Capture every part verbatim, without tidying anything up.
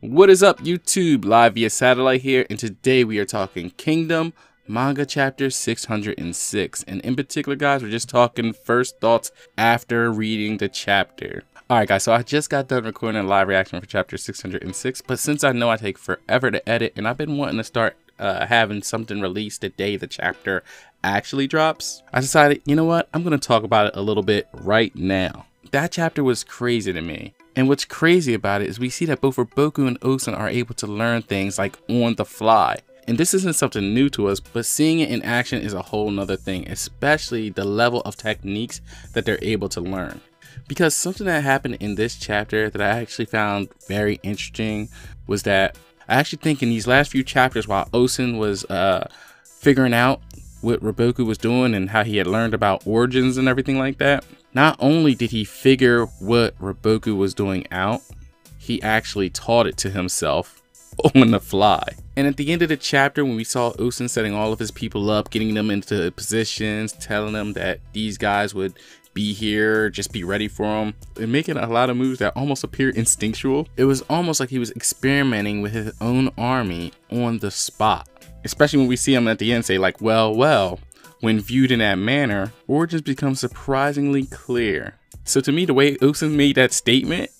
What is up, YouTube? Live via satellite here, and today we are talking Kingdom manga chapter six hundred six, and in particular, guys, we're just talking first thoughts after reading the chapter. All right, guys, so I just got done recording a live reaction for chapter six hundred six, but since I know I take forever to edit, and I've been wanting to start uh having something released the day the chapter actually drops, I decided, you know what, I'm gonna talk about it a little bit right now. That chapter was crazy to me, and what's crazy about it is we see that both Riboku and Ousen are able to learn things like on the fly, and this isn't something new to us, but seeing it in action is a whole nother thing, especially the level of techniques that they're able to learn. Because something that happened in this chapter that I actually found very interesting was that I actually think in these last few chapters, while Ousen was uh, figuring out what Riboku was doing and how he had learned about origins and everything like that, not only did he figure what Riboku was doing out, he actually taught it to himself on the fly. And at the end of the chapter, when we saw Ousen setting all of his people up, getting them into positions, telling them that these guys would be here, just be ready for him, and making a lot of moves that almost appear instinctual, it was almost like he was experimenting with his own army on the spot. Especially when we see him at the end say like, well, well, when viewed in that manner, origins become surprisingly clear. So to me, the way Ousen made that statement,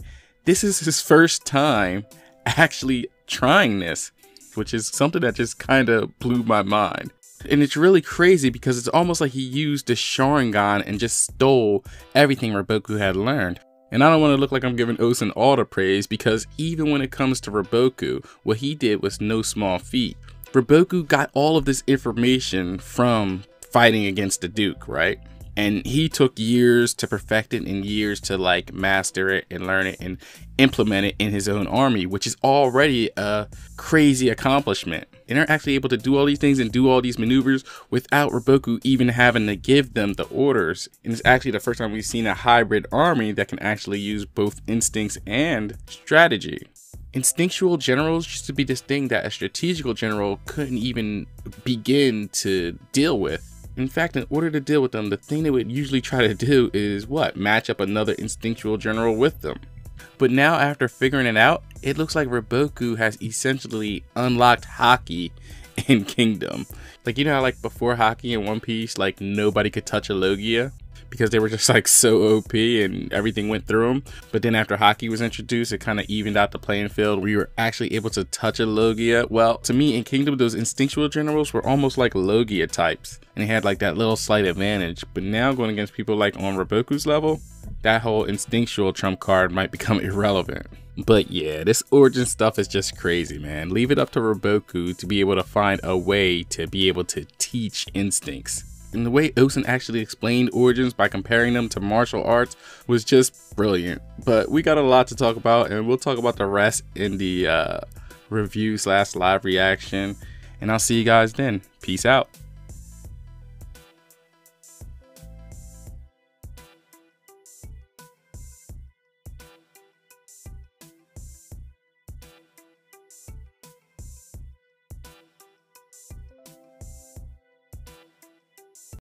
this is his first time actually trying this, which is something that just kind of blew my mind. And it's really crazy because it's almost like he used the Sharingan and just stole everything Riboku had learned. And I don't want to look like I'm giving Ousen all the praise, because even when it comes to Riboku, what he did was no small feat. Riboku got all of this information from fighting against the Duke, right? And he took years to perfect it and years to like master it and learn it and implement it in his own army, which is already a crazy accomplishment. And they're actually able to do all these things and do all these maneuvers without Riboku even having to give them the orders. And it's actually the first time we've seen a hybrid army that can actually use both instincts and strategy. Instinctual generals used to be this thing that a strategical general couldn't even begin to deal with. In fact, in order to deal with them, the thing they would usually try to do is what? Match up another instinctual general with them. But now after figuring it out, it looks like Riboku has essentially unlocked Haki in Kingdom. Like, you know how like before Haki in One Piece, like nobody could touch a Logia because they were just like so O P and everything went through them. But then after Haki was introduced, it kind of evened out the playing field. We were actually able to touch a Logia. Well, to me in Kingdom, those instinctual generals were almost like Logia types, and they had like that little slight advantage. But now going against people like on Riboku's level, that whole instinctual trump card might become irrelevant. But yeah, this origin stuff is just crazy, man. Leave it up to Riboku to be able to find a way to be able to teach instincts. And the way Ousen actually explained origins by comparing them to martial arts was just brilliant. But we got a lot to talk about, and we'll talk about the rest in the uh, review slash live reaction. And I'll see you guys then. Peace out.